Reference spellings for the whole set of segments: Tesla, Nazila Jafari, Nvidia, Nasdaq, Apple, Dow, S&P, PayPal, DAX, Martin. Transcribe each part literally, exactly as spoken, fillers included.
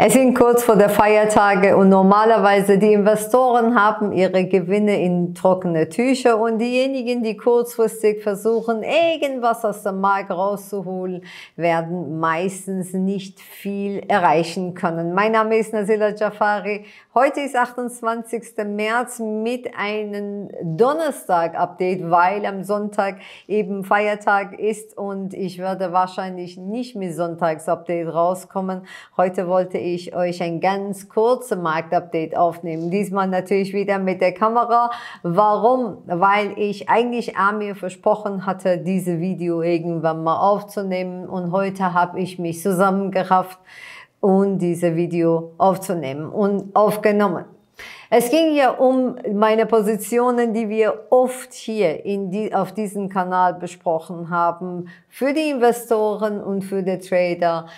Es sind kurz vor der Feiertage und normalerweise die Investoren haben ihre Gewinne in trockene Tücher und diejenigen, die kurzfristig versuchen, irgendwas aus dem Markt rauszuholen, werden meistens nicht viel erreichen können. Mein Name ist Nazila Jafari. Heute ist achtundzwanzigster März mit einem Donnerstag-Update, weil am Sonntag eben Feiertag ist und ich werde wahrscheinlich nicht mit Sonntags-Update rauskommen. Heute wollte ich ich euch ein ganz kurzes Marktupdate aufnehmen. Diesmal natürlich wieder mit der Kamera. Warum? Weil ich eigentlich Amir versprochen hatte, dieses Video irgendwann mal aufzunehmen und heute habe ich mich zusammengerafft, um dieses Video aufzunehmen und aufgenommen. Es ging ja um meine Positionen, die wir oft hier in die, auf diesem Kanal besprochen haben, für die Investoren und für die Trader.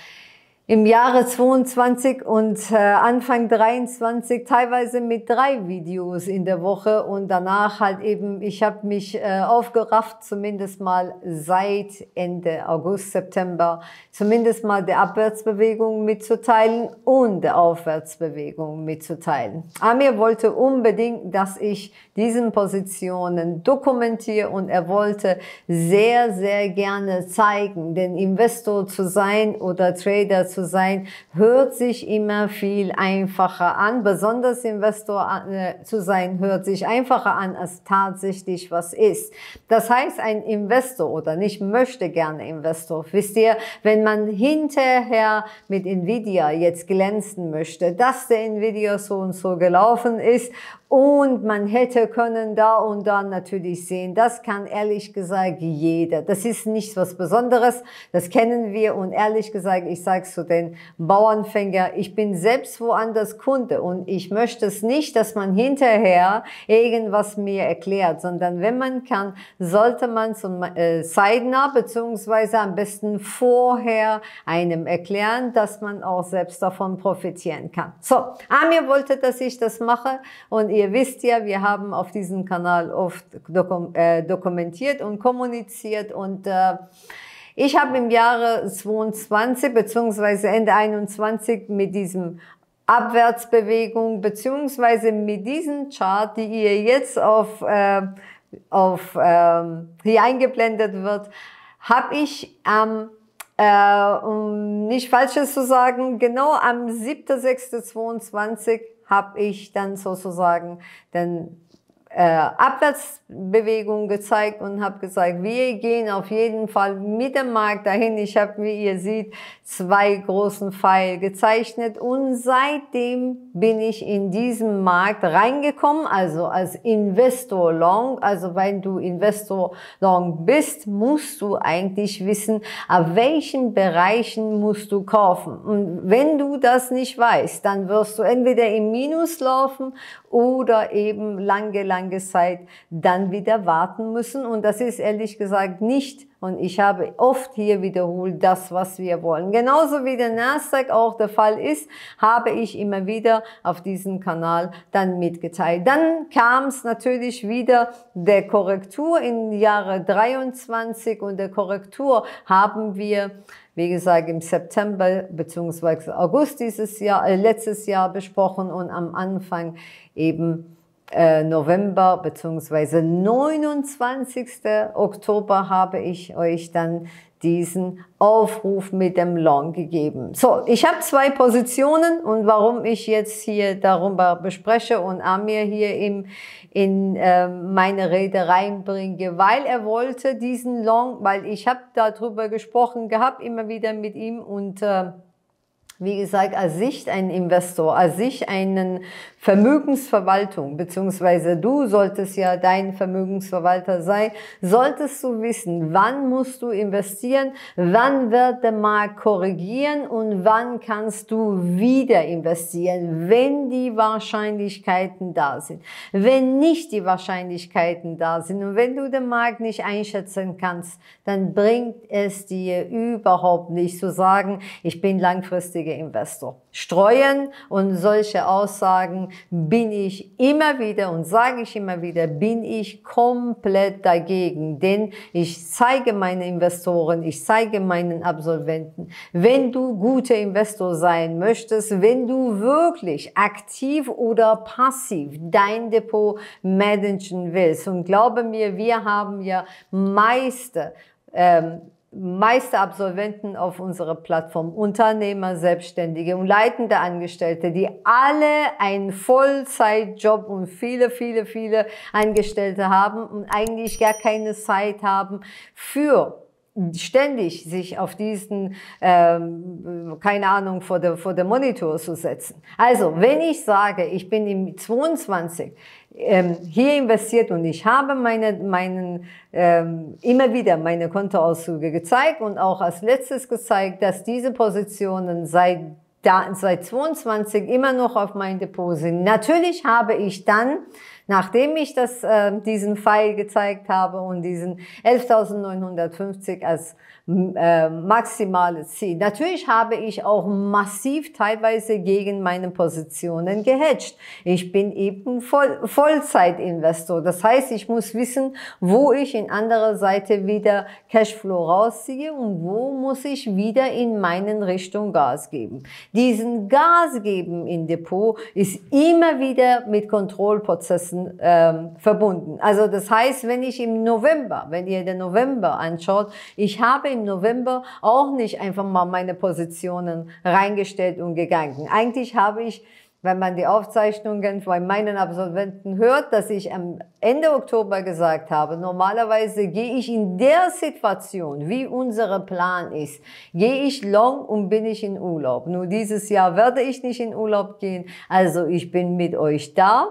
Im Jahre zweiundzwanzig und äh, Anfang dreiundzwanzig teilweise mit drei Videos in der Woche und danach halt eben, ich habe mich äh, aufgerafft, zumindest mal seit Ende August, September, zumindest mal der Abwärtsbewegung mitzuteilen und der Aufwärtsbewegung mitzuteilen. Amir wollte unbedingt, dass ich diesen Positionen dokumentiere und er wollte sehr, sehr gerne zeigen, denn Investor zu sein oder Trader zu sein, hört sich immer viel einfacher an. Besonders Investor äh, zu sein, hört sich einfacher an, als tatsächlich was ist. Das heißt, ein Investor oder nicht möchte gerne Investor. Wisst ihr, wenn man hinterher mit Nvidia jetzt glänzen möchte, dass der Nvidia so und so gelaufen ist und man hätte können da und da natürlich sehen, das kann ehrlich gesagt jeder. Das ist nichts was Besonderes, das kennen wir und ehrlich gesagt, ich sage es zu den Bauernfänger, ich bin selbst woanders Kunde und ich möchte es nicht, dass man hinterher irgendwas mir erklärt, sondern wenn man kann, sollte man zum äh, zeitnah beziehungsweise am besten vorher einem erklären, dass man auch selbst davon profitieren kann. So, Amir wollte, dass ich das mache und ihr Ihr wisst ja, wir haben auf diesem Kanal oft dokum äh, dokumentiert und kommuniziert und äh, ich habe im Jahre zweiundzwanzig bzw. Ende einundzwanzig mit diesem Abwärtsbewegung bzw. mit diesem Chart, die ihr jetzt auf, äh, auf äh, hier eingeblendet wird, habe ich am ähm, äh, um nicht Falsches zu sagen, genau am siebter sechster zweiundzwanzig habe ich dann sozusagen den äh, Abwärtsbewegung gezeigt und habe gesagt, wir gehen auf jeden Fall mit dem Markt dahin. Ich habe, wie ihr seht, zwei großen Pfeile gezeichnet und seitdem bin ich in diesen Markt reingekommen, also als Investor Long. Also wenn du Investor Long bist, musst du eigentlich wissen, auf welchen Bereichen musst du kaufen. Und wenn du das nicht weißt, dann wirst du entweder im Minus laufen oder eben lange, lange Zeit dann wieder warten müssen. Und das ist ehrlich gesagt nicht. Und ich habe oft hier wiederholt das, was wir wollen. Genauso wie der Nasdaq auch der Fall ist, habe ich immer wieder auf diesem Kanal dann mitgeteilt. Dann kam es natürlich wieder der Korrektur im Jahre dreiundzwanzig und der Korrektur haben wir, wie gesagt, im September bzw. August dieses Jahr, äh, letztes Jahr besprochen und am Anfang eben November bzw. neunundzwanzigster Oktober habe ich euch dann diesen Aufruf mit dem Long gegeben. So, ich habe zwei Positionen und warum ich jetzt hier darüber bespreche und Amir hier in, in äh, meine Rede reinbringe, weil er wollte diesen Long, weil ich habe darüber gesprochen gehabt, immer wieder mit ihm und äh, wie gesagt, als Sicht ein Investor, als Sicht einen Vermögensverwaltung, beziehungsweise du solltest ja dein Vermögensverwalter sein, solltest du wissen, wann musst du investieren, wann wird der Markt korrigieren und wann kannst du wieder investieren, wenn die Wahrscheinlichkeiten da sind. Wenn nicht die Wahrscheinlichkeiten da sind und wenn du den Markt nicht einschätzen kannst, dann bringt es dir überhaupt nicht zu sagen, ich bin langfristig langfristige Investor streuen. Und solche Aussagen bin ich immer wieder und sage ich immer wieder, bin ich komplett dagegen. Denn ich zeige meinen Investoren, ich zeige meinen Absolventen, wenn du guter Investor sein möchtest, wenn du wirklich aktiv oder passiv dein Depot managen willst. Und glaube mir, wir haben ja meiste ähm, meiste Absolventen auf unserer Plattform, Unternehmer, Selbstständige und leitende Angestellte, die alle einen Vollzeitjob und viele, viele, viele Angestellte haben und eigentlich gar keine Zeit haben für ständig sich auf diesen, ähm, keine Ahnung, vor der, vor der Monitor zu setzen. Also, wenn ich sage, ich bin im zweiundzwanzig ähm, hier investiert und ich habe meine, meinen, ähm, immer wieder meine Kontoauszüge gezeigt und auch als letztes gezeigt, dass diese Positionen seit, da, seit zweiundzwanzig immer noch auf mein Depot sind. Natürlich habe ich dann, nachdem ich das, äh, diesen Pfeil gezeigt habe und diesen elftausendneunhundertfünfzig als äh, maximales Ziel, natürlich habe ich auch massiv teilweise gegen meine Positionen gehatcht. Ich bin eben Voll Vollzeitinvestor. Das heißt, ich muss wissen, wo ich in anderer Seite wieder Cashflow rausziehe und wo muss ich wieder in meinen Richtung Gas geben. Diesen Gas geben in Depot ist immer wieder mit Kontrollprozessen verbunden. Also das heißt, wenn ich im November, wenn ihr den November anschaut, ich habe im November auch nicht einfach mal meine Positionen reingestellt und gegangen. Eigentlich habe ich, wenn man die Aufzeichnungen bei meinen Absolventen hört, dass ich am Ende Oktober gesagt habe, normalerweise gehe ich in der Situation, wie unser Plan ist, gehe ich long und bin ich in Urlaub. Nur dieses Jahr werde ich nicht in Urlaub gehen, also ich bin mit euch da.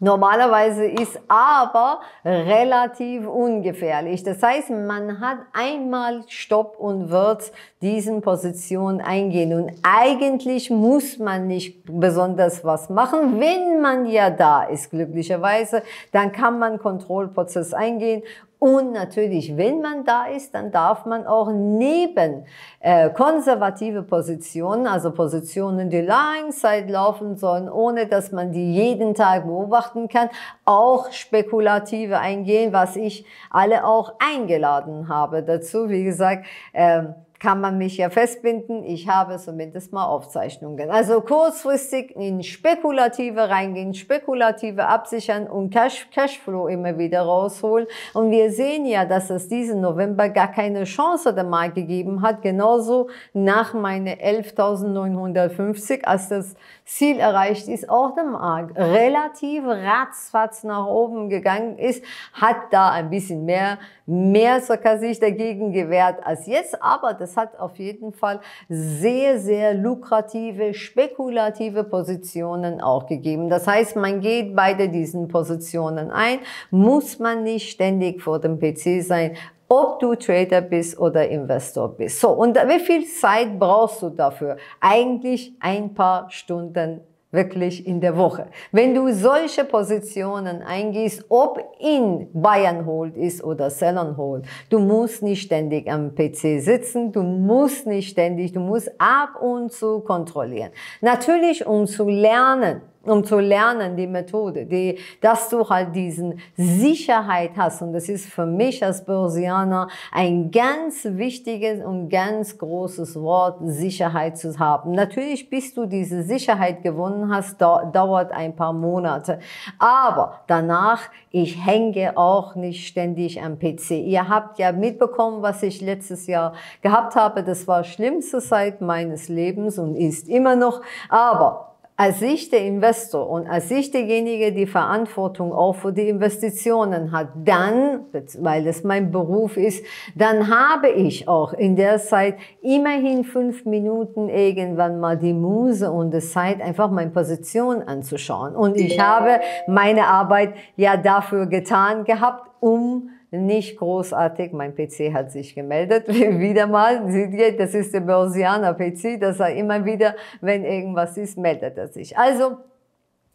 Normalerweise ist aber relativ ungefährlich. Das heißt, man hat einmal Stopp und wird diesen Positionen eingehen. Und eigentlich muss man nicht besonders was machen. Wenn man ja da ist, glücklicherweise, dann kann man Kontrollprozess eingehen. Und natürlich, wenn man da ist, dann darf man auch neben äh, konservative Positionen, also Positionen, die lange Zeit laufen sollen, ohne dass man die jeden Tag beobachten kann, auch spekulative eingehen, was ich alle auch eingeladen habe dazu. Wie gesagt, äh, kann man mich ja festbinden. Ich habe zumindest mal Aufzeichnungen. Also kurzfristig in Spekulative reingehen, Spekulative absichern und Cash, Cashflow immer wieder rausholen. Und wir sehen ja, dass es diesen November gar keine Chance der Markt gegeben hat. Genauso nach meine elftausendneunhundertfünfzig, als das Ziel erreicht ist, auch der Markt relativ ratzfatz nach oben gegangen ist, hat da ein bisschen mehr, mehr sogar sich dagegen gewehrt als jetzt. Aber das hat auf jeden Fall sehr, sehr lukrative, spekulative Positionen auch gegeben. Das heißt, man geht beide diesen Positionen ein, muss man nicht ständig vor dem P C sein, ob du Trader bist oder Investor bist. So, und wie viel Zeit brauchst du dafür? Eigentlich ein paar Stunden wirklich in der Woche. Wenn du solche Positionen eingehst, ob in Buy and Hold ist oder Sell and Hold, du musst nicht ständig am P C sitzen, du musst nicht ständig, du musst ab und zu kontrollieren. Natürlich, um zu lernen, um zu lernen, die Methode, die, dass du halt diesen Sicherheit hast. Und das ist für mich als Börsianer ein ganz wichtiges und ganz großes Wort, Sicherheit zu haben. Natürlich, bis du diese Sicherheit gewonnen hast, dauert ein paar Monate. Aber danach, ich hänge auch nicht ständig am P C. Ihr habt ja mitbekommen, was ich letztes Jahr gehabt habe. Das war die schlimmste Zeit meines Lebens und ist immer noch. Aber als ich der Investor und als ich derjenige, die Verantwortung auch für die Investitionen hat, dann, weil es mein Beruf ist, dann habe ich auch in der Zeit immerhin fünf Minuten irgendwann mal die Muse und die Zeit, einfach meine Position anzuschauen. Und ich habe meine Arbeit ja dafür getan gehabt, um nicht großartig, mein P C hat sich gemeldet, wieder mal, seht ihr, das ist der Börsianer P C, dass er immer wieder, wenn irgendwas ist, meldet er sich. Also,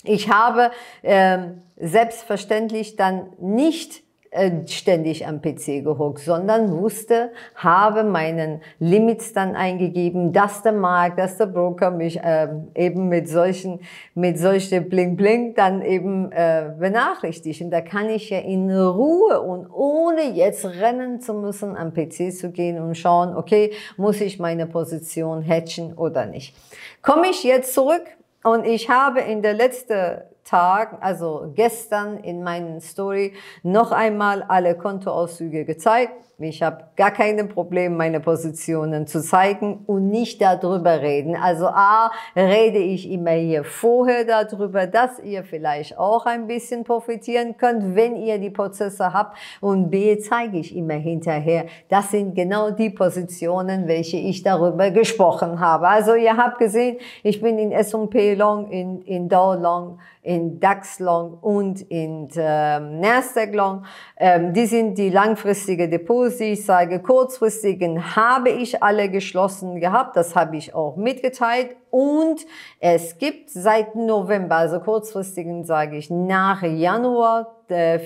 ich habe ähm, selbstverständlich dann nicht ständig am P C gehockt, sondern wusste, habe meinen Limits dann eingegeben, dass der Markt, dass der Broker mich äh, eben mit solchen, mit solchen Bling Bling dann eben äh, benachrichtigt. Und da kann ich ja in Ruhe und ohne jetzt rennen zu müssen am P C zu gehen und schauen, okay, muss ich meine Position hatchen oder nicht. Komme ich jetzt zurück und ich habe in der letzten Tag, also gestern in meinen Story, noch einmal alle Kontoauszüge gezeigt. Ich habe gar keine Probleme, meine Positionen zu zeigen und nicht darüber reden. Also A, rede ich immer hier vorher darüber, dass ihr vielleicht auch ein bisschen profitieren könnt, wenn ihr die Prozesse habt. Und B, zeige ich immer hinterher. Das sind genau die Positionen, welche ich darüber gesprochen habe. Also ihr habt gesehen, ich bin in S und P Long, in, in Dow Long, in DAX Long und in äh, Nasdaq Long. Ähm, die sind die langfristigen Depots. Ich sage, kurzfristigen habe ich alle geschlossen gehabt, das habe ich auch mitgeteilt. Und es gibt seit November, also kurzfristigen sage ich nach Januar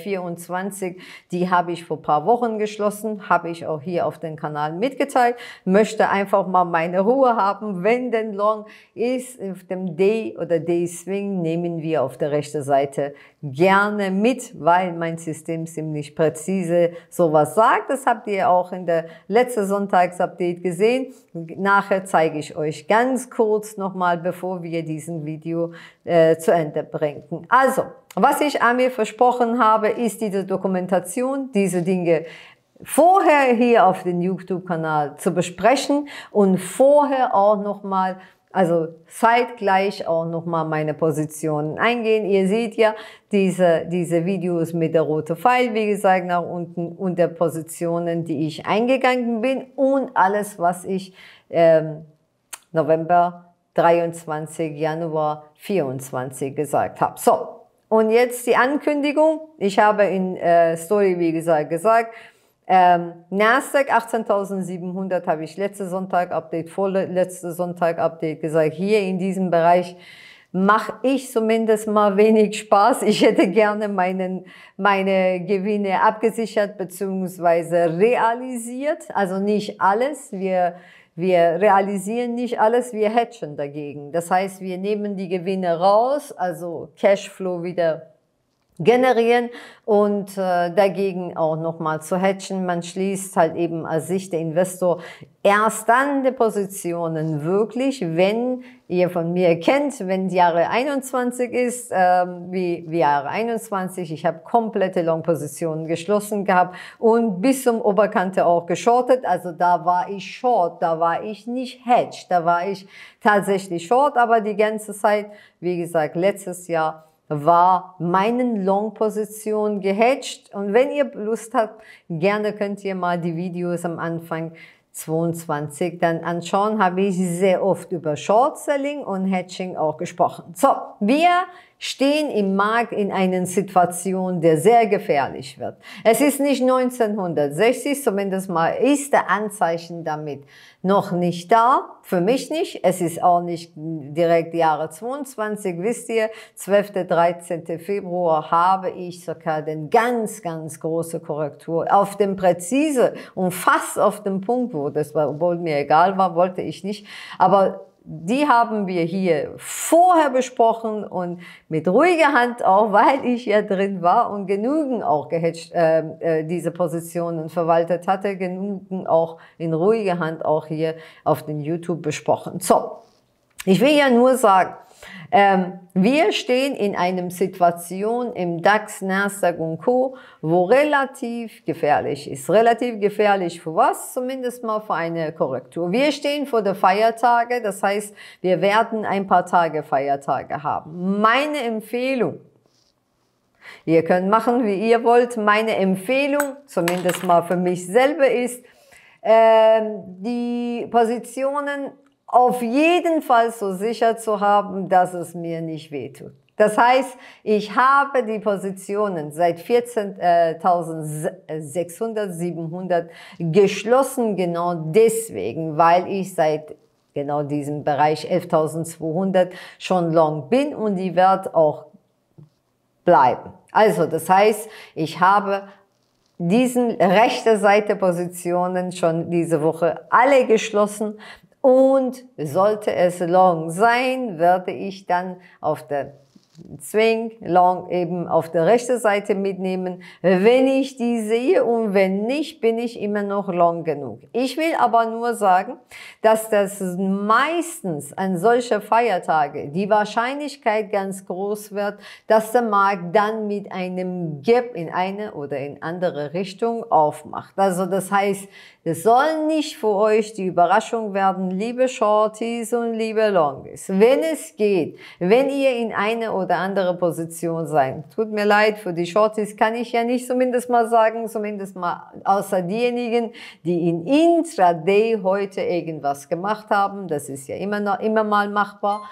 vierundzwanzig, die habe ich vor ein paar Wochen geschlossen, habe ich auch hier auf den Kanal mitgeteilt, möchte einfach mal meine Ruhe haben, wenn denn Long ist, auf dem Day oder Day Swing nehmen wir auf der rechten Seite gerne mit, weil mein System ziemlich präzise sowas sagt, das habt ihr auch in der letzten Sonntagsupdate gesehen, nachher zeige ich euch ganz kurz nochmal, bevor wir diesen Video äh, zu Ende bringen. Also, was ich Amir versprochen habe, ist diese Dokumentation, diese Dinge vorher hier auf dem YouTube-Kanal zu besprechen und vorher auch nochmal, also zeitgleich auch nochmal meine Positionen eingehen. Ihr seht ja diese, diese Videos mit der roten Pfeil, wie gesagt, nach unten und der Positionen, die ich eingegangen bin und alles, was ich ähm, November dreiundzwanzig, Januar vierundzwanzig gesagt habe. So, und jetzt die Ankündigung. Ich habe in äh, Story, wie gesagt, gesagt, ähm, Nasdaq achtzehntausendsiebenhundert habe ich letzte Sonntag-Update, vorletzte Sonntag-Update gesagt, hier in diesem Bereich mache ich zumindest mal wenig Spaß. Ich hätte gerne meinen, meine Gewinne abgesichert bzw. realisiert, also nicht alles. Wir Wir realisieren nicht alles, wir hedgen dagegen. Das heißt, wir nehmen die Gewinne raus, also Cashflow wieder generieren und äh, dagegen auch nochmal zu hedgen. Man schließt halt eben aus Sicht der Investor erst dann die Positionen wirklich, wenn ihr von mir kennt, wenn Jahre einundzwanzig ist, äh, wie, wie Jahre einundzwanzig, ich habe komplette Long-Positionen geschlossen gehabt und bis zum Oberkante auch geschortet, also da war ich short, da war ich nicht hedged, da war ich tatsächlich short, aber die ganze Zeit, wie gesagt, letztes Jahr war meinen Long-Position gehedged. Und wenn ihr Lust habt, gerne könnt ihr mal die Videos am Anfang zweiundzwanzig dann anschauen, habe ich sehr oft über Short-Selling und Hedging auch gesprochen. So, wir stehen im Markt in einer Situation, der sehr gefährlich wird. Es ist nicht neunzehnhundertsechzig, zumindest mal ist der Anzeichen damit noch nicht da, für mich nicht. Es ist auch nicht direkt Jahre zweiundzwanzig, wisst ihr, zwölften, dreizehnten Februar habe ich sogar den ganz, ganz große Korrektur auf dem präzise und fast auf dem Punkt, wo das war, obwohl mir egal war, wollte ich nicht, aber die haben wir hier vorher besprochen und mit ruhiger Hand auch, weil ich ja drin war und genügend auch gehedged, äh, diese Positionen verwaltet hatte, genügend auch in ruhiger Hand auch hier auf den YouTube besprochen. So, ich will ja nur sagen, ähm, wir stehen in einer Situation im DAX, Nasdaq und Co., wo relativ gefährlich ist. Relativ gefährlich für was? Zumindest mal für eine Korrektur. Wir stehen vor den Feiertagen, das heißt, wir werden ein paar Tage Feiertage haben. Meine Empfehlung, ihr könnt machen, wie ihr wollt, meine Empfehlung, zumindest mal für mich selber ist, äh, die Positionen auf jeden Fall so sicher zu haben, dass es mir nicht wehtut. Das heißt, ich habe die Positionen seit vierzehntausendsechshundert, siebenhundert geschlossen, genau deswegen, weil ich seit genau diesem Bereich elftausendzweihundert schon long bin und die wird auch bleiben. Also das heißt, ich habe diesen rechte Seite Positionen schon diese Woche alle geschlossen. Und sollte es long sein, werde ich dann auf der Swing long eben auf der rechten Seite mitnehmen, wenn ich die sehe, und wenn nicht, bin ich immer noch long genug. Ich will aber nur sagen, dass das meistens an solche Feiertage die Wahrscheinlichkeit ganz groß wird, dass der Markt dann mit einem Gap in eine oder in andere Richtung aufmacht. Also das heißt, das soll nicht für euch die Überraschung werden, liebe Shorties und liebe Longies. Wenn es geht, wenn ihr in eine oder andere Position seid, tut mir leid, für die Shorties kann ich ja nicht zumindest mal sagen, zumindest mal außer diejenigen, die in Intraday heute irgendwas gemacht haben, das ist ja immer noch immer mal machbar,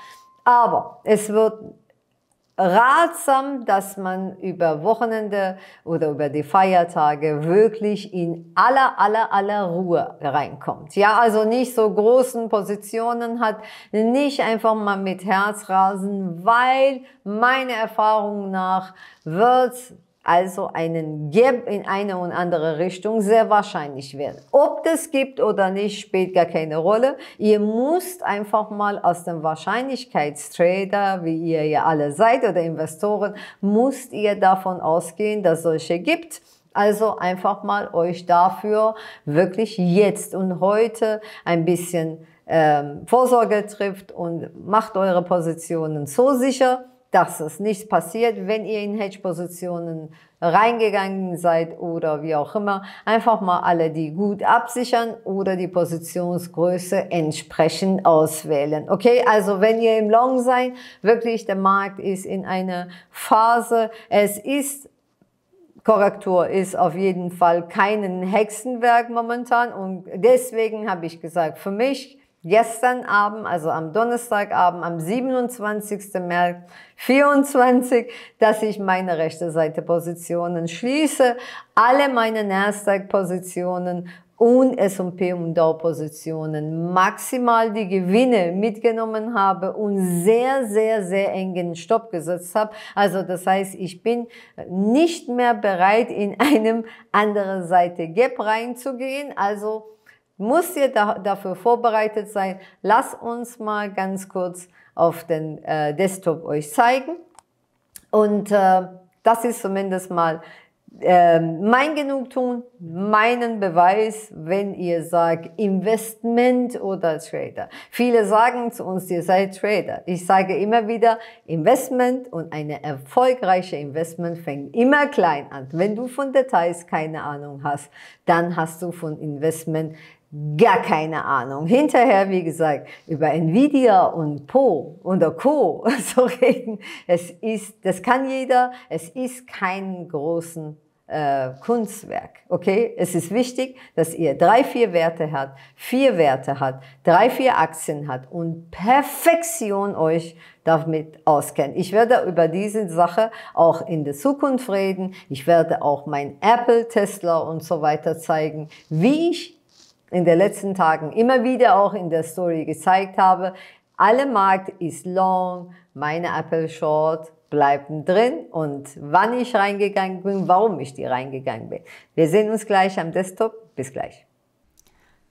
aber es wird ratsam, dass man über Wochenende oder über die Feiertage wirklich in aller, aller, aller Ruhe reinkommt. Ja, also nicht so großen Positionen hat, nicht einfach mal mit Herzrasen, weil meiner Erfahrung nach wird also einen Gap in eine und andere Richtung sehr wahrscheinlich werden. Ob das gibt oder nicht, spielt gar keine Rolle. Ihr müsst einfach mal aus dem Wahrscheinlichkeitstrader, wie ihr ja alle seid, oder Investoren, müsst ihr davon ausgehen, dass es solche gibt. Also einfach mal euch dafür wirklich jetzt und heute ein bisschen ähm, Vorsorge trifft und macht eure Positionen so sicher, dass es nichts passiert, wenn ihr in Hedge-Positionen reingegangen seid oder wie auch immer. Einfach mal alle die gut absichern oder die Positionsgröße entsprechend auswählen. Okay, also wenn ihr im Long seid, wirklich der Markt ist in einer Phase, es ist Korrektur ist auf jeden Fall kein Hexenwerk momentan, und deswegen habe ich gesagt, für mich gestern Abend, also am Donnerstagabend, am siebenundzwanzigsten März vierundzwanzig, dass ich meine rechte Seite Positionen schließe, alle meine Nasdaq Positionen und S und P und Dow Positionen, maximal die Gewinne mitgenommen habe und sehr, sehr, sehr engen Stopp gesetzt habe. Also das heißt, ich bin nicht mehr bereit, in einem anderen Seite Gap reinzugehen, also muss ihr da, dafür vorbereitet sein. Lasst uns mal ganz kurz auf den äh, Desktop euch zeigen. Und äh, das ist zumindest mal äh, mein Genugtuun, meinen Beweis, wenn ihr sagt Investment oder Trader. Viele sagen zu uns, ihr seid Trader. Ich sage immer wieder, Investment und eine erfolgreiche Investment fängt immer klein an. Wenn du von Details keine Ahnung hast, dann hast du von Investment gar keine Ahnung. Hinterher, wie gesagt, über Nvidia und Po und Co. zu reden, es ist, das kann jeder, es ist kein großen äh, Kunstwerk. Okay? Es ist wichtig, dass ihr drei, vier Werte habt, vier Werte habt, drei, vier Aktien habt und Perfektion euch damit auskennt. Ich werde über diese Sache auch in der Zukunft reden. Ich werde auch mein Apple, Tesla und so weiter zeigen, wie ich in den letzten Tagen immer wieder auch in der Story gezeigt habe, alle Markt ist long, meine Apple Short bleiben drin, und wann ich reingegangen bin, warum ich die reingegangen bin. Wir sehen uns gleich am Desktop. Bis gleich.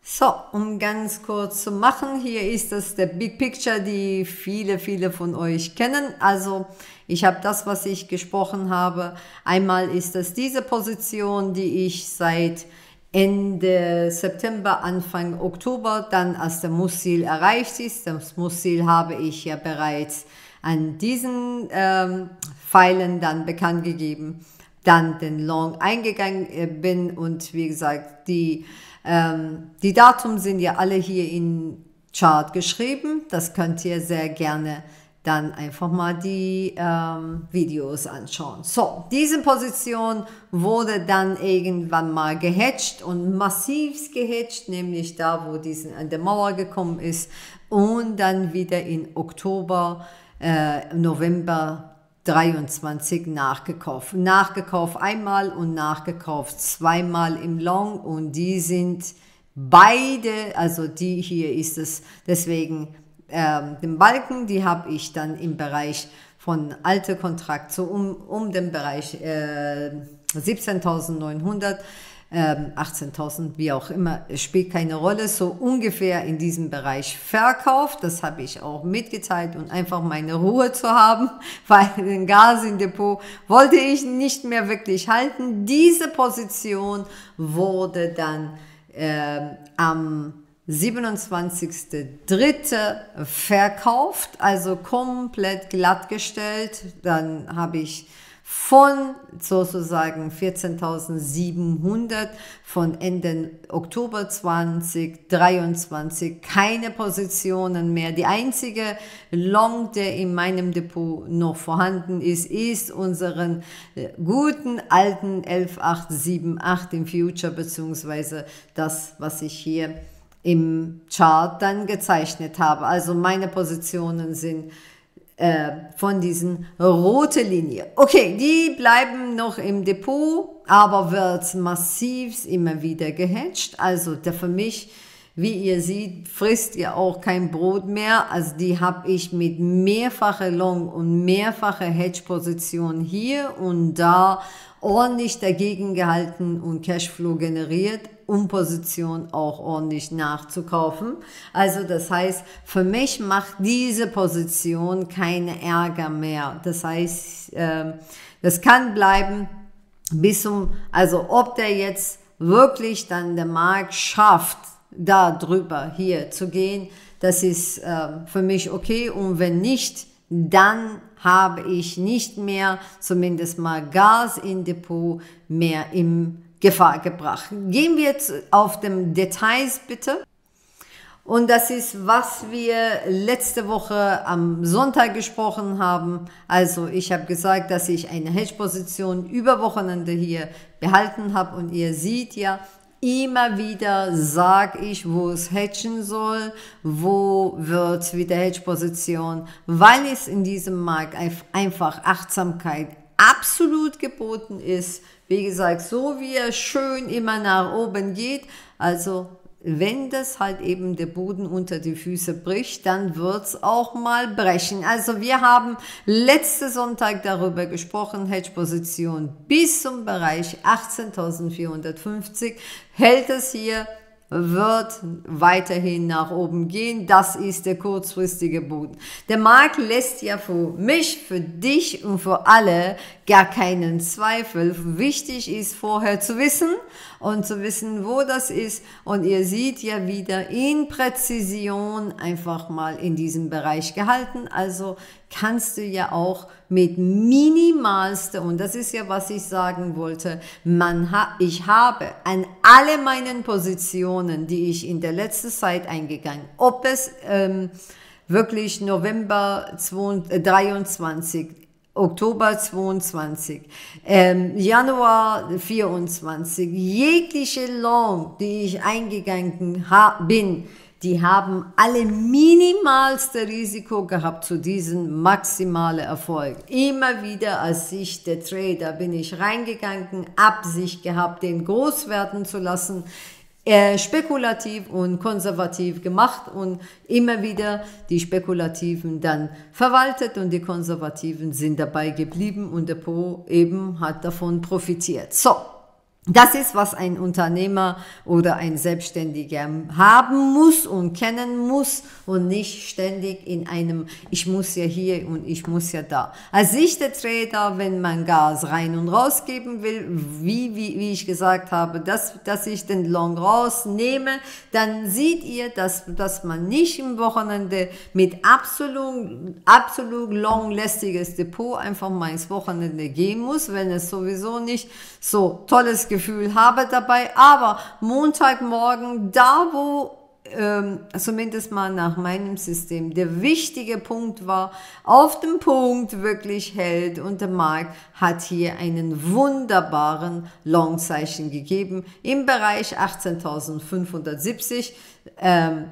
So, um ganz kurz zu machen, hier ist das der Big Picture, die viele, viele von euch kennen. Also ich habe das, was ich gesprochen habe. Einmal ist das diese Position, die ich seit Ende September, Anfang Oktober, dann als der Mussziel erreicht ist. Das Mussziel habe ich ja bereits an diesen ähm, Pfeilen dann bekannt gegeben, dann den Long eingegangen bin, und wie gesagt, die, ähm, die Daten sind ja alle hier in Chart geschrieben. Das könnt ihr sehr gerne dann einfach mal die ähm, Videos anschauen. So, diese Position wurde dann irgendwann mal gehedged und massiv gehedged, nämlich da, wo diesen an der Mauer gekommen ist, und dann wieder in Oktober, äh, November dreiundzwanzig nachgekauft. Nachgekauft einmal und nachgekauft zweimal im Long, und die sind beide, also die hier ist es, deswegen äh, den Balken, die habe ich dann im Bereich von alte Kontrakt zu um, um den Bereich äh, siebzehntausendneunhundert, achtzehntausend, wie auch immer, spielt keine Rolle, so ungefähr in diesem Bereich verkauft. Das habe ich auch mitgeteilt und einfach meine Ruhe zu haben, weil den Gas im Depot wollte ich nicht mehr wirklich halten. Diese Position wurde dann äh, am siebenundzwanzigsten dritten verkauft, also komplett glattgestellt. Dann habe ich von sozusagen vierzehntausendsiebenhundert von Ende Oktober zweitausenddreiundzwanzig keine Positionen mehr. Die einzige Long, der in meinem Depot noch vorhanden ist, ist unseren guten alten elf acht sieben acht im Future, beziehungsweise das, was ich hier im Chart dann gezeichnet habe. Also meine Positionen sind äh, von diesen rote Linie. Okay, die bleiben noch im Depot, aber wird massiv immer wieder gehatcht. Also der für mich, wie ihr seht, frisst ihr auch kein Brot mehr. Also die habe ich mit mehrfacher Long und mehrfacher Hedge-Position hier und da ordentlich dagegen gehalten und Cashflow generiert, um Position auch ordentlich nachzukaufen. Also das heißt, für mich macht diese Position keinen Ärger mehr. Das heißt, das kann bleiben bis zum, also ob der jetzt wirklich dann der Markt schafft, da drüber hier zu gehen, das ist für mich okay. Und wenn nicht, dann habe ich nicht mehr, zumindest mal Gas im Depot mehr im Gefahr gebracht. Gehen wir jetzt auf den Details bitte. Und das ist, was wir letzte Woche am Sonntag gesprochen haben. Also ich habe gesagt, dass ich eine Hedge-Position über Wochenende hier behalten habe. Und ihr seht ja, immer wieder sage ich, wo es hedgen soll, wo wird wieder Hedge-Position, weil es in diesem Markt einfach Achtsamkeit absolut geboten ist. Wie gesagt, so wie er schön immer nach oben geht, also wenn das halt eben der Boden unter die Füße bricht, dann wird es auch mal brechen. Also wir haben letzte Sonntag darüber gesprochen, Hedgeposition bis zum Bereich achtzehntausendvierhundertfünfzig hält es hier, wird weiterhin nach oben gehen. Das ist der kurzfristige Boden. Der Markt lässt ja für mich, für dich und für alle gar keinen Zweifel. Wichtig ist vorher zu wissen und zu wissen, wo das ist. Und ihr seht ja wieder in Präzision einfach mal in diesem Bereich gehalten. Also kannst du ja auch mit minimalste, und das ist ja, was ich sagen wollte, man ha, ich habe an alle meinen Positionen, die ich in der letzten Zeit eingegangen, ob es ähm, wirklich November zweitausenddreiundzwanzig, Oktober zweiundzwanzig, ähm, Januar vierundzwanzig, jegliche Long, die ich eingegangen bin, die haben alle minimalste Risiko gehabt zu diesem maximalen Erfolg. Immer wieder als ich, der Trader, bin ich reingegangen, Absicht gehabt, den groß werden zu lassen, äh, spekulativ und konservativ gemacht und immer wieder die Spekulativen dann verwaltet und die Konservativen sind dabei geblieben und der Po eben hat davon profitiert. So. Das ist, was ein Unternehmer oder ein Selbstständiger haben muss und kennen muss und nicht ständig in einem, ich muss ja hier und ich muss ja da. Als ich der Trader, wenn man Gas rein und raus geben will, wie, wie, wie ich gesagt habe, dass, dass ich den Long rausnehme, dann seht ihr, dass, dass man nicht im Wochenende mit absolut, absolut longlästiges Depot einfach mal ins Wochenende gehen muss, wenn es sowieso nicht so tolles Gefühl habe dabei, aber Montagmorgen, da wo ähm, zumindest mal nach meinem System der wichtige Punkt war, auf dem Punkt wirklich hält und der Markt hat hier einen wunderbaren Long-Zeichen gegeben im Bereich achtzehntausendfünfhundertsiebzig ähm,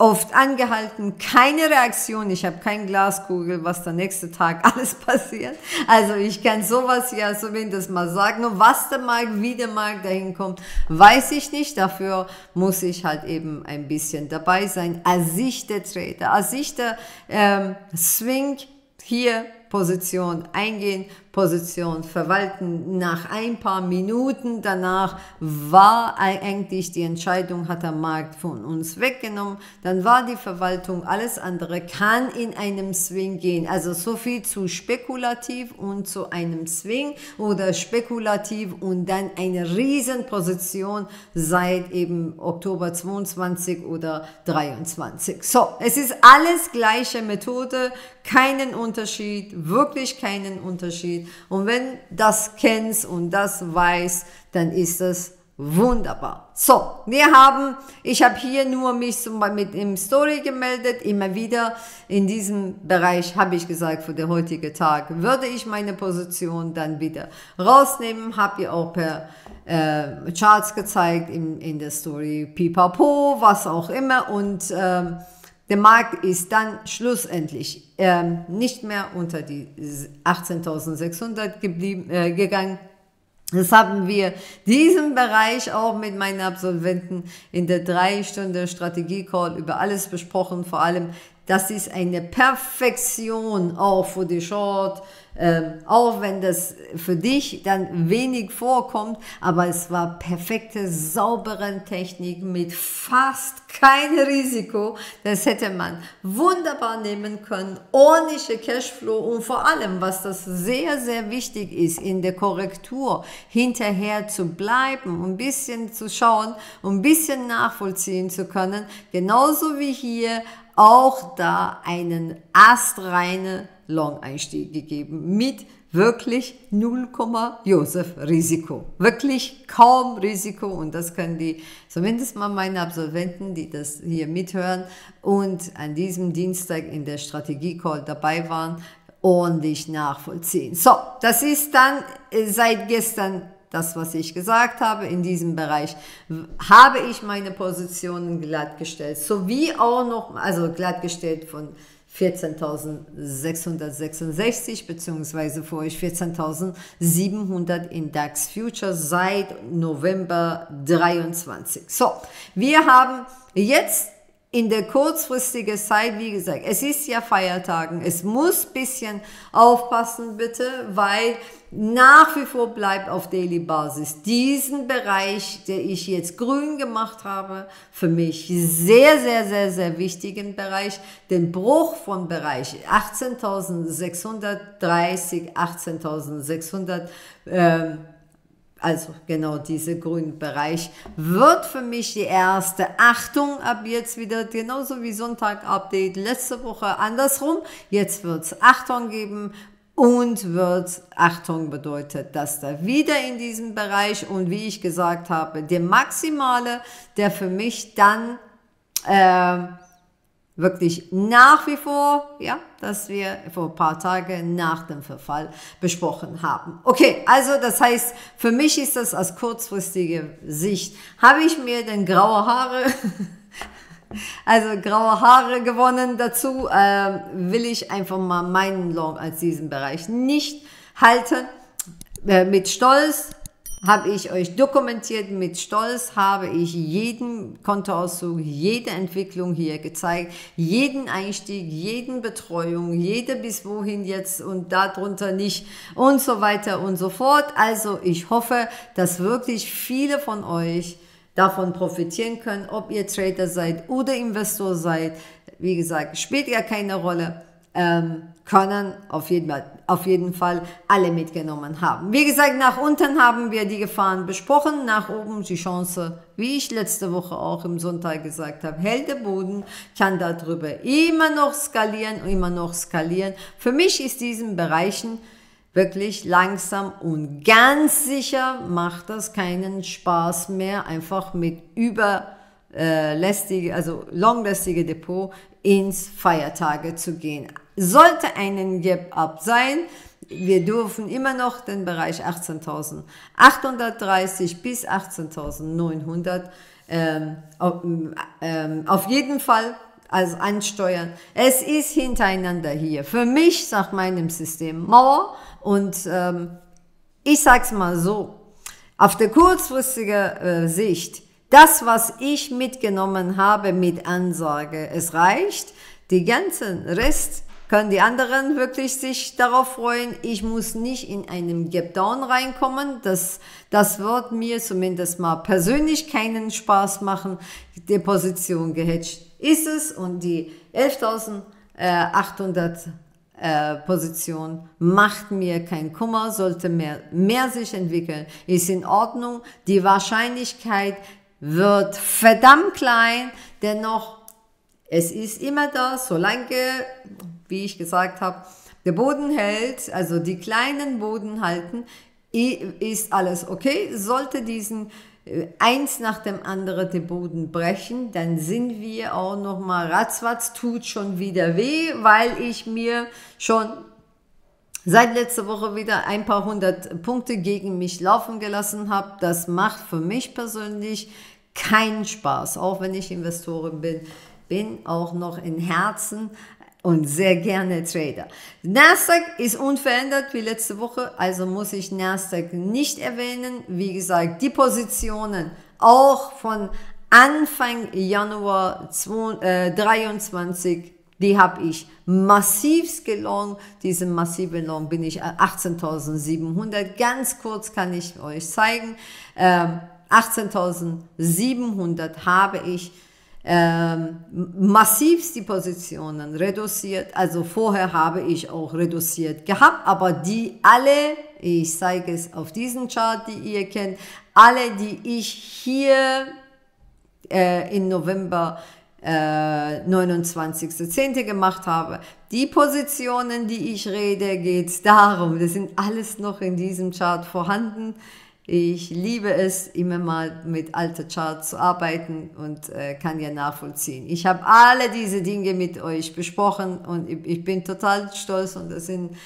oft angehalten, keine Reaktion, ich habe keine Glaskugel, was der nächste Tag alles passiert. Also ich kann sowas ja zumindest mal sagen, und was der Markt, wie der Markt dahin kommt, weiß ich nicht, dafür muss ich halt eben ein bisschen dabei sein, als ich der Trader, als ich der ähm, Swing hier Position eingehen, Position verwalten. Nach ein paar Minuten danach war eigentlich die Entscheidung, hat der Markt von uns weggenommen. Dann war die Verwaltung, alles andere kann in einem Swing gehen. Also so viel zu spekulativ und zu einem Swing oder spekulativ und dann eine Riesenposition seit eben Oktober zweiundzwanzig oder dreiundzwanzig. So, es ist alles gleiche Methode, keinen Unterschied, wirklich keinen Unterschied. Und wenn das kennst und das weißt, dann ist das wunderbar. So, wir haben, ich habe hier nur mich zum Beispiel mit im Story gemeldet, immer wieder in diesem Bereich habe ich gesagt, für den heutigen Tag würde ich meine Position dann wieder rausnehmen, habe ihr auch per äh, Charts gezeigt, in, in der Story, pipapo, was auch immer, und äh, der Markt ist dann schlussendlich äh, nicht mehr unter die achtzehntausendsechshundert geblieben, äh, gegangen. Das haben wir diesen Bereich auch mit meinen Absolventen in der drei Stunden Strategie Call über alles besprochen. Vor allem, das ist eine Perfektion auch für die Short, äh, auch wenn das für dich dann wenig vorkommt, aber es war perfekte, saubere Technik mit fast kein Risiko. Das hätte man wunderbar nehmen können, ordentliche Cashflow und vor allem, was das sehr, sehr wichtig ist, in der Korrektur hinterher zu bleiben, ein bisschen zu schauen, ein bisschen nachvollziehen zu können, genauso wie hier auch da einen astreinen Long-Einstieg gegeben mit wirklich null Komma Josef Risiko. Wirklich kaum Risiko, und das können die, zumindest mal meine Absolventen, die das hier mithören und an diesem Dienstag in der Strategie-Call dabei waren, ordentlich nachvollziehen. So, das ist dann seit gestern das, was ich gesagt habe. In diesem Bereich habe ich meine Positionen glattgestellt, sowie auch noch, also glattgestellt von vierzehntausendsechshundertsechsundsechzig beziehungsweise für euch vierzehntausendsiebenhundert in DAX Futures seit November dreiundzwanzig. So, wir haben jetzt in der kurzfristigen Zeit, wie gesagt, es ist ja Feiertagen, es muss ein bisschen aufpassen bitte, weil nach wie vor bleibt auf Daily Basis diesen Bereich, der ich jetzt grün gemacht habe, für mich sehr, sehr, sehr, sehr wichtigen Bereich, den Bruch von Bereich achtzehntausendsechshundertdreißig, achtzehntausendsechshundert, ähm, also genau dieser grüne Bereich wird für mich die erste Achtung ab jetzt wieder, genauso wie Sonntag-Update letzte Woche andersrum. Jetzt wird es Achtung geben und wird Achtung bedeutet, dass da wieder in diesem Bereich und wie ich gesagt habe, der Maximale, der für mich dann äh, wirklich nach wie vor, ja, dass wir vor ein paar Tagen nach dem Verfall besprochen haben. Okay, also das heißt, für mich ist das aus kurzfristiger Sicht, habe ich mir dann graue Haare, also graue Haare gewonnen dazu, äh, will ich einfach mal meinen Long als diesen Bereich nicht halten, äh, mit Stolz. Habe ich euch dokumentiert, mit Stolz habe ich jeden Kontoauszug, jede Entwicklung hier gezeigt, jeden Einstieg, jeden Betreuung, jede bis wohin jetzt und darunter nicht und so weiter und so fort. Also ich hoffe, dass wirklich viele von euch davon profitieren können, ob ihr Trader seid oder Investor seid. Wie gesagt, spielt ja keine Rolle. Ähm, können auf jeden Fall, auf jeden Fall alle mitgenommen haben. Wie gesagt, nach unten haben wir die Gefahren besprochen, nach oben die Chance, wie ich letzte Woche auch im Sonntag gesagt habe, hält der Boden, kann darüber immer noch skalieren, immer noch skalieren. Für mich ist diesen Bereichen wirklich langsam und ganz sicher macht das keinen Spaß mehr, einfach mit überlästige, also longlästige Depot ins Feiertage zu gehen. Sollte einen Gap-Up sein, wir dürfen immer noch den Bereich achtzehntausendachthundertdreißig bis achtzehntausendneunhundert ähm, auf, ähm, auf jeden Fall also ansteuern. Es ist hintereinander hier. Für mich sagt meinem System Mauer und ähm, ich sag's mal so, auf der kurzfristigen äh, Sicht, das, was ich mitgenommen habe mit Ansage, es reicht, die ganzen Rest können die anderen wirklich sich darauf freuen. Ich muss nicht in einem Gap-Down reinkommen. Das, das wird mir zumindest mal persönlich keinen Spaß machen. Die Position gehatcht ist es und die elftausendachthundert äh, Position macht mir keinen Kummer, sollte mehr, mehr sich entwickeln. Ist in Ordnung. Die Wahrscheinlichkeit wird verdammt klein, dennoch es ist immer da, solange, wie ich gesagt habe, der Boden hält, also die kleinen Boden halten, ist alles okay. Sollte diesen eins nach dem anderen den Boden brechen, dann sind wir auch nochmal ratzwatz, tut schon wieder weh, weil ich mir schon seit letzter Woche wieder ein paar hundert Punkte gegen mich laufen gelassen habe. Das macht für mich persönlich keinen Spaß, auch wenn ich Investorin bin. Bin auch noch in Herzen und sehr gerne Trader. Nasdaq ist unverändert wie letzte Woche, also muss ich Nasdaq nicht erwähnen. Wie gesagt, die Positionen auch von Anfang Januar zwanzig dreiundzwanzig, die habe ich massiv gelongt. Diesen massiven Long bin ich achtzehntausendsiebenhundert. Ganz kurz kann ich euch zeigen. achtzehntausendsiebenhundert habe ich Ähm, massivst die Positionen reduziert, also vorher habe ich auch reduziert gehabt, aber die alle, ich zeige es auf diesem Chart, die ihr kennt, alle, die ich hier äh, im November äh, neunundzwanzigsten zehnten gemacht habe, die Positionen, die ich rede, geht es darum, das sind alles noch in diesem Chart vorhanden. Ich liebe es, immer mal mit alten Charts zu arbeiten und äh, kann ja nachvollziehen. Ich habe alle diese Dinge mit euch besprochen und ich, ich bin total stolz und das sind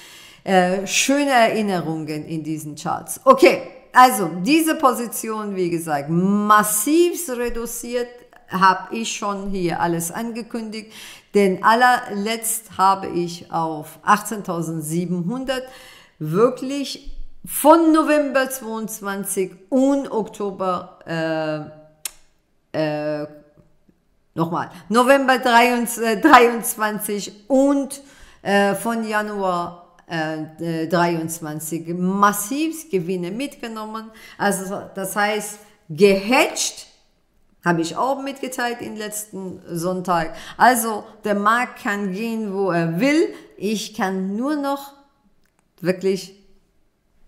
äh, schöne Erinnerungen in diesen Charts. Okay, also diese Position, wie gesagt, massiv reduziert, habe ich schon hier alles angekündigt. Denn allerletzt habe ich auf achtzehntausendsiebenhundert wirklich von November zweiundzwanzig und Oktober, äh, äh, nochmal, November dreiundzwanzig und äh, von Januar äh, dreiundzwanzig massiv Gewinne mitgenommen. Also das heißt, gehatcht habe ich auch mitgeteilt im letzten Sonntag. Also der Markt kann gehen, wo er will. Ich kann nur noch wirklich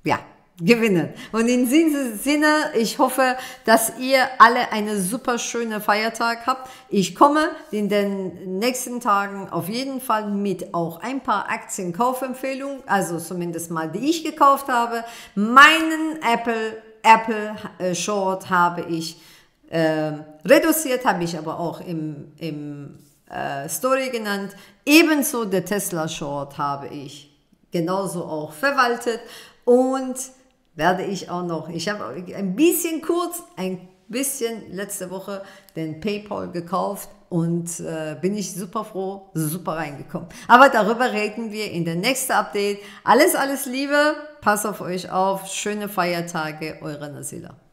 ja, gewinnen. Und in diesem Sinne, ich hoffe, dass ihr alle eine super schöne Feiertag habt. Ich komme in den nächsten Tagen auf jeden Fall mit auch ein paar Aktienkaufempfehlungen, also zumindest mal, die ich gekauft habe. Meinen Apple, Apple Short habe ich äh, reduziert, habe ich aber auch im, im äh, Story genannt. Ebenso der Tesla Short habe ich genauso auch verwaltet. Und werde ich auch noch, ich habe ein bisschen kurz, ein bisschen letzte Woche den PayPal gekauft und äh, bin ich super froh, super reingekommen. Aber darüber reden wir in der nächsten Update. Alles, alles Liebe, pass auf euch auf, schöne Feiertage, eure Nazila.